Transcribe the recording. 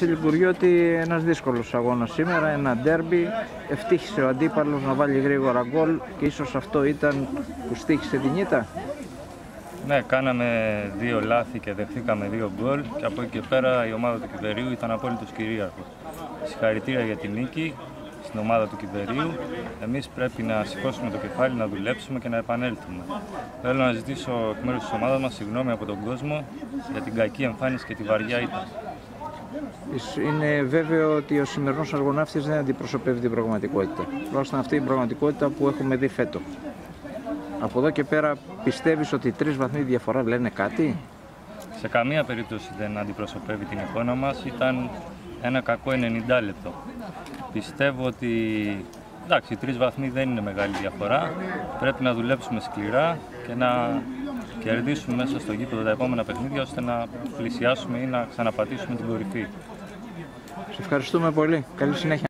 Στην Κουριώτη ένας δύσκολος αγώνας σήμερα, ένα ντέρμπι. Ευτύχησε ο αντίπαλος να βάλει γρήγορα γκολ και ίσως αυτό ήταν που στοίχησε την ήττα. Ναι, κάναμε δύο λάθη και δεχθήκαμε δύο γκολ και από εκεί και πέρα η ομάδα του Κιβερίου ήταν απόλυτος κυρίαρχος. Συγχαρητήρια για την νίκη στην ομάδα του Κιβερίου. Εμείς πρέπει να σηκώσουμε το κεφάλι, να δουλέψουμε και να επανέλθουμε. Θέλω να ζητήσω εκ μέρους της ομάδας μας συγγνώμη από τον κόσμο για την κακή εμφάνιση και τη βαριά ήττα. Είναι βέβαιο ότι ο σημερινός Αργοναύτης δεν αντιπροσωπεύει την πραγματικότητα. Τουλάχιστον αυτή η πραγματικότητα που έχουμε δει φέτος. Από εδώ και πέρα, πιστεύεις ότι 3 βαθμοί διαφορά λένε κάτι? Σε καμία περίπτωση δεν αντιπροσωπεύει την εικόνα μας. Ήταν ένα κακό 90 λεπτό. Πιστεύω ότι εντάξει, 3 βαθμοί δεν είναι μεγάλη διαφορά. Πρέπει να δουλέψουμε σκληρά και να κερδίσουμε μέσα στο γήπεδο τα επόμενα παιχνίδια ώστε να πλησιάσουμε ή να ξαναπατήσουμε την κορυφή. Σε ευχαριστούμε πολύ. Καλή συνέχεια.